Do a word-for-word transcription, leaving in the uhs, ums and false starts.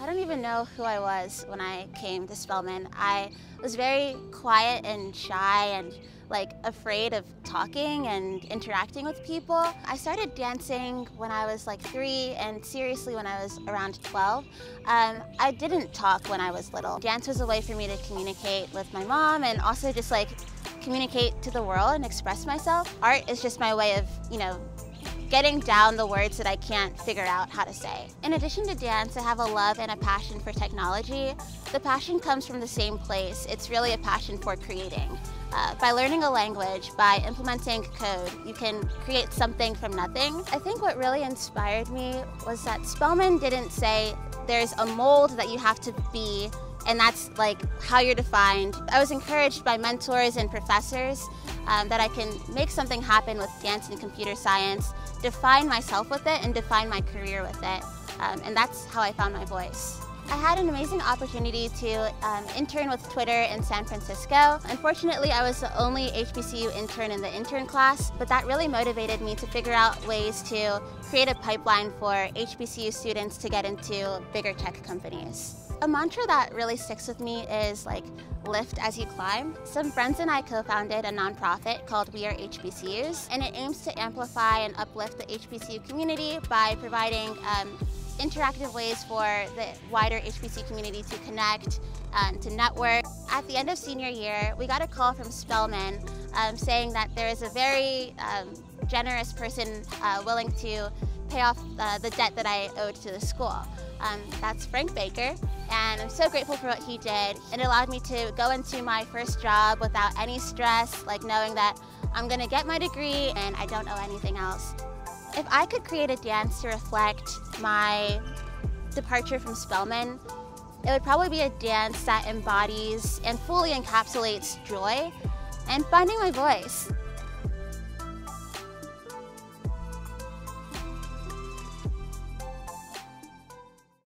I don't even know who I was when I came to Spelman. I was very quiet and shy and like afraid of talking and interacting with people. I started dancing when I was like three and seriously when I was around twelve. Um, I didn't talk when I was little. Dance was a way for me to communicate with my mom and also just like communicate to the world and express myself. Art is just my way of, you know, getting down the words that I can't figure out how to say. In addition to dance, I have a love and a passion for technology. The passion comes from the same place. It's really a passion for creating. Uh, by learning a language, by implementing code, you can create something from nothing. I think what really inspired me was that Spelman didn't say there's a mold that you have to be and that's like how you're defined. I was encouraged by mentors and professors um, that I can make something happen with dance and computer science, define myself with it and define my career with it. Um, and that's how I found my voice. I had an amazing opportunity to um, intern with Twitter in San Francisco. Unfortunately, I was the only H B C U intern in the intern class, but that really motivated me to figure out ways to create a pipeline for H B C U students to get into bigger tech companies. A mantra that really sticks with me is like, lift as you climb. Some friends and I co-founded a nonprofit called We Are H B C Us, and it aims to amplify and uplift the H B C U community by providing um, interactive ways for the wider H B C U community to connect, um, to network. At the end of senior year, we got a call from Spelman um, saying that there is a very um, generous person uh, willing to pay off uh, the debt that I owed to the school. Um, that's Frank Baker, and I'm so grateful for what he did. It allowed me to go into my first job without any stress, like knowing that I'm gonna get my degree and I don't owe anything else. If I could create a dance to reflect my departure from Spelman, it would probably be a dance that embodies and fully encapsulates joy and finding my voice.